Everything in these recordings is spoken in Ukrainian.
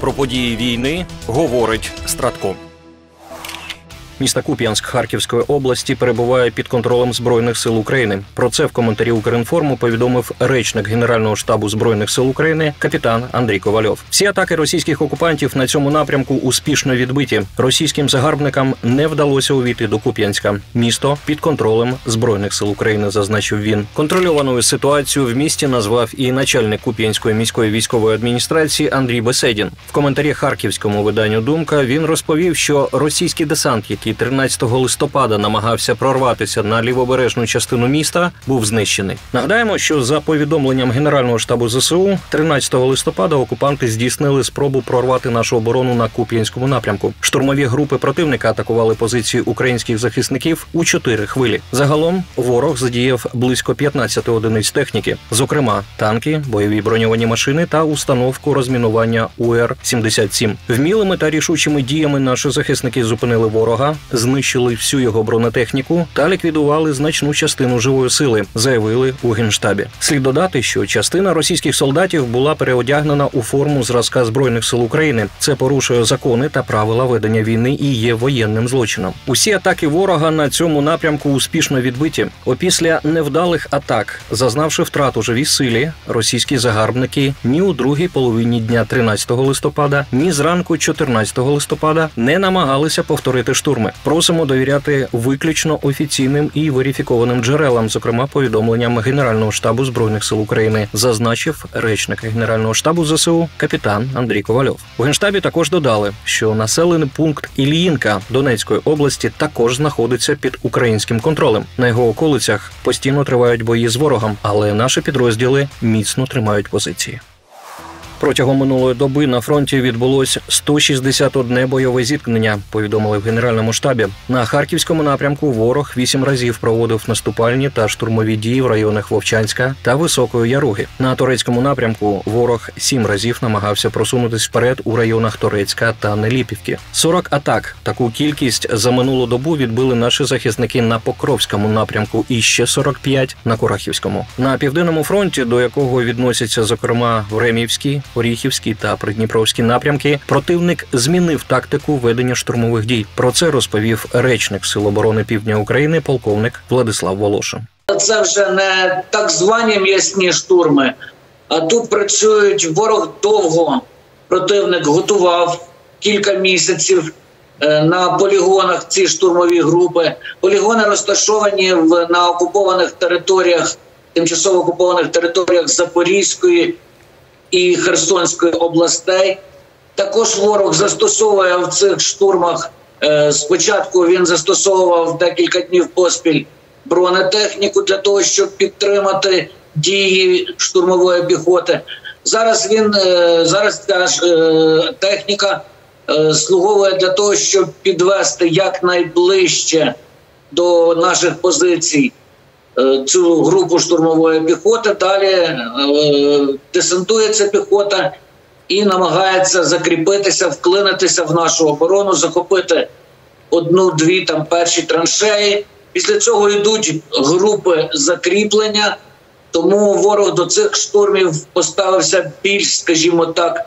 Про події війни говорить Стратком. Місто Куп'янськ Харківської області перебуває під контролем Збройних сил України. Про це в коментарі «Укрінформу» повідомив речник Генерального штабу Збройних сил України капітан Андрій Ковальов. Всі атаки російських окупантів на цьому напрямку успішно відбиті. Російським загарбникам не вдалося увійти до Куп'янська. Місто під контролем Збройних сил України, зазначив він. Контрольованою ситуацію в місті назвав і начальник Куп'янської міської військової адміністрації Андрій Беседін. В коментарі харківському виданню «Думка» він розповів, що російські десантники, який 13 листопада намагався прорватися на лівобережну частину міста, був знищений. Нагадаємо, що за повідомленням Генерального штабу ЗСУ, 13 листопада окупанти здійснили спробу прорвати нашу оборону на Куп'янському напрямку. Штурмові групи противника атакували позиції українських захисників у 4 хвилі. Загалом ворог задіяв близько 15 одиниць техніки, зокрема танки, бойові броньовані машини та установку розмінування УР-77. Вмілими та рішучими діями наші захисники зупинили ворога, знищили всю його бронетехніку та ліквідували значну частину живої сили, заявили у Генштабі. Слід додати, що частина російських солдатів була переодягнена у форму зразка Збройних сил України. Це порушує закони та правила ведення війни і є воєнним злочином. Усі атаки ворога на цьому напрямку успішно відбиті. Опісля невдалих атак, зазнавши втрат у живій силі, російські загарбники ні у другій половині дня 13 листопада, ні зранку 14 листопада не намагалися повторити штурм. Просимо довіряти виключно офіційним і верифікованим джерелам, зокрема повідомленням Генерального штабу Збройних сил України, зазначив речник Генерального штабу ЗСУ капітан Андрій Ковальов. У Генштабі також додали, що населений пункт Ільїнка Донецької області також знаходиться під українським контролем. На його околицях постійно тривають бої з ворогом, але наші підрозділи міцно тримають позиції. Протягом минулої доби на фронті відбулось 161 бойове зіткнення, повідомили в Генеральному штабі. На Харківському напрямку ворог 8 разів проводив наступальні та штурмові дії в районах Вовчанська та Високої Яруги. На Торецькому напрямку ворог 7 разів намагався просунутись вперед у районах Торецька та Неліпівки. 40 атак. Таку кількість за минулу добу відбили наші захисники на Покровському напрямку і ще 45 на Курахівському. На Південному фронті, до якого відносяться, зокрема, Времівський, Оріхівський та Придніпровський напрямки, противник змінив тактику ведення штурмових дій. Про це розповів речник Сил оборони Півдня України полковник Владислав Волошин. Це вже не так звані м'ясні штурми, а тут працюють ворог довго. Противник готував кілька місяців на полігонах ці штурмові групи. Полігони розташовані на окупованих територіях, тимчасово окупованих територіях Запорізької і Херсонської областей. Також ворог застосовує в цих штурмах, спочатку він застосовував декілька днів поспіль бронетехніку для того, щоб підтримати дії штурмової піхоти. Зараз ця техніка слуговує для того, щоб підвести якнайближче до наших позицій цю групу штурмової піхоти. Далі десантується піхота і намагається закріпитися, вклинитися в нашу оборону, захопити одну-дві там перші траншеї. Після цього йдуть групи закріплення, тому ворог до цих штурмів поставився більш, скажімо так,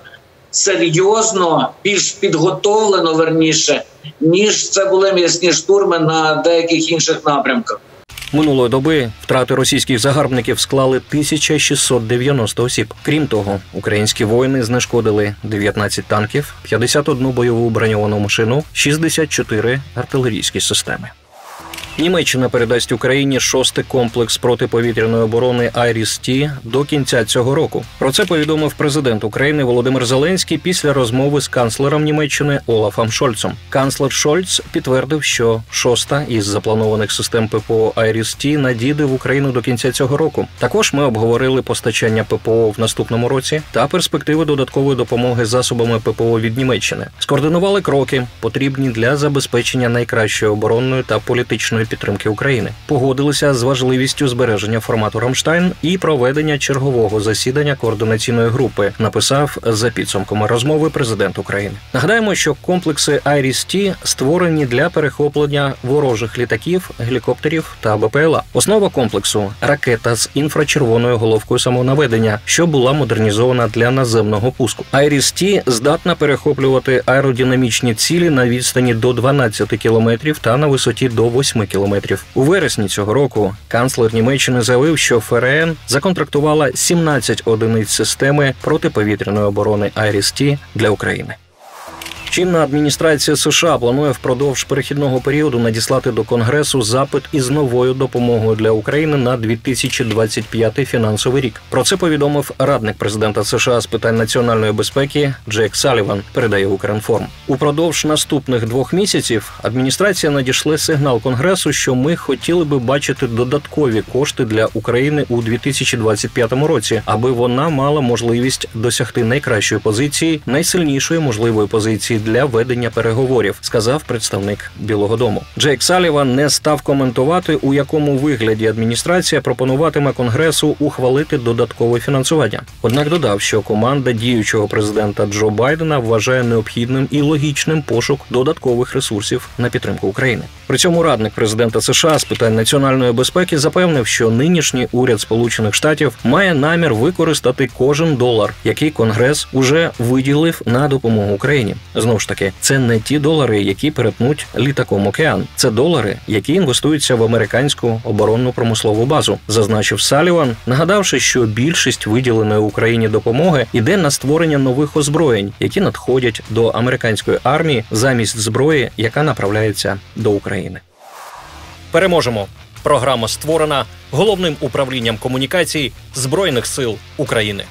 серйозно, більш підготовлено, верніше, ніж це були м'ясні штурми на деяких інших напрямках. Минулої доби втрати російських загарбників склали 1690 осіб. Крім того, українські воїни знешкодили 19 танків, 51 бойову броньовану машину, 64 артилерійські системи. Німеччина передасть Україні 6-й комплекс протиповітряної оборони «IRIS-T» до кінця цього року. Про це повідомив президент України Володимир Зеленський після розмови з канцлером Німеччини Олафом Шольцем. Канцлер Шольц підтвердив, що 6-та із запланованих систем ППО «IRIS-T» надійде в Україну до кінця цього року. Також ми обговорили постачання ППО в наступному році та перспективи додаткової допомоги засобами ППО від Німеччини. Скоординували кроки, потрібні для забезпечення найкращої оборонної та політичної підтримки підтримки України. Погодилися з важливістю збереження формату «Рамштайн» і проведення чергового засідання координаційної групи, написав за підсумками розмови президент України. Нагадаємо, що комплекси «IRIS-T» створені для перехоплення ворожих літаків, гелікоптерів та БПЛА. Основа комплексу – ракета з інфрачервоною головкою самонаведення, що була модернізована для наземного пуску. «IRIS-T» здатна перехоплювати аеродинамічні цілі на відстані до 12 кілометрів та на висоті до 8 кілометрів. У вересні цього року канцлер Німеччини заявив, що ФРН законтрактувала 17 одиниць системи протиповітряної оборони «IRIS-T» для України. Чинна адміністрація США планує впродовж перехідного періоду надіслати до Конгресу запит із новою допомогою для України на 2025 фінансовий рік. Про це повідомив радник президента США з питань національної безпеки Джейк Салліван, передає Укрінформ. Упродовж наступних 2 місяців адміністрація надішле сигнал Конгресу, що ми хотіли би бачити додаткові кошти для України у 2025 році, аби вона мала можливість досягти найкращої позиції, найсильнішої можливої позиції для ведення переговорів, сказав представник Білого дому. Джейк Салліван не став коментувати, у якому вигляді адміністрація пропонуватиме Конгресу ухвалити додаткове фінансування. Однак додав, що команда діючого президента Джо Байдена вважає необхідним і логічним пошук додаткових ресурсів на підтримку України. При цьому радник президента США з питань національної безпеки запевнив, що нинішній уряд Сполучених Штатів має намір використати кожен долар, який Конгрес уже виділив на допомогу Україні. Знову ж таки, це не ті долари, які перетнуть літаком океан. Це долари, які інвестуються в американську оборонну промислову базу, зазначив Салліван, нагадавши, що більшість виділеної Україні допомоги йде на створення нових озброєнь, які надходять до американської армії замість зброї, яка направляється до України. Переможемо! Програма створена Головним управлінням комунікацій Збройних сил України.